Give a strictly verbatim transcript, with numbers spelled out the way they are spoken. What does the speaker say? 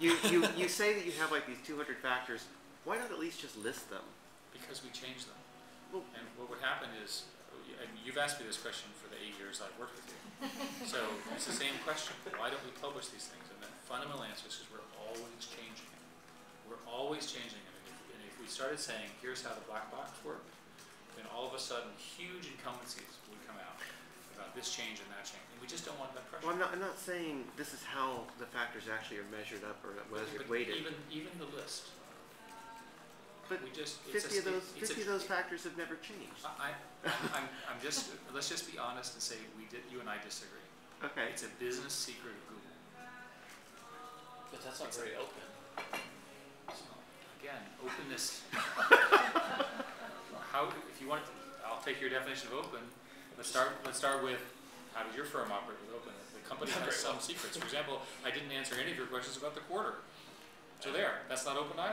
you, you, you say that you have like these two hundred factors. Why not at least just list them? Because we change them. Well, and what would happen is, and you've asked me this question for the eight years I've worked with you. So it's the same question. Why don't we publish these things? And the fundamental answer is because we're always changing it. We're always changing it. And if we started saying, here's how the black box worked, then all of a sudden huge incumbencies would come out about this change and that change. And we just don't want that pressure. Well, I'm not, I'm not saying this is how the factors actually are measured up or whether weighted. Even, even the list. But we just, fifty of those, fifty of those factors have never changed. I, I, I'm, I'm just, let's just be honest and say we did, you and I disagree. Okay. It's a business secret of Google. But that's not very open. So, again, openness. How, if you want, I'll take your definition of open. Let's start. Let's start with how does your firm operate with open? The company has some secrets. For example, I didn't answer any of your questions about the quarter. So there, that's not open either.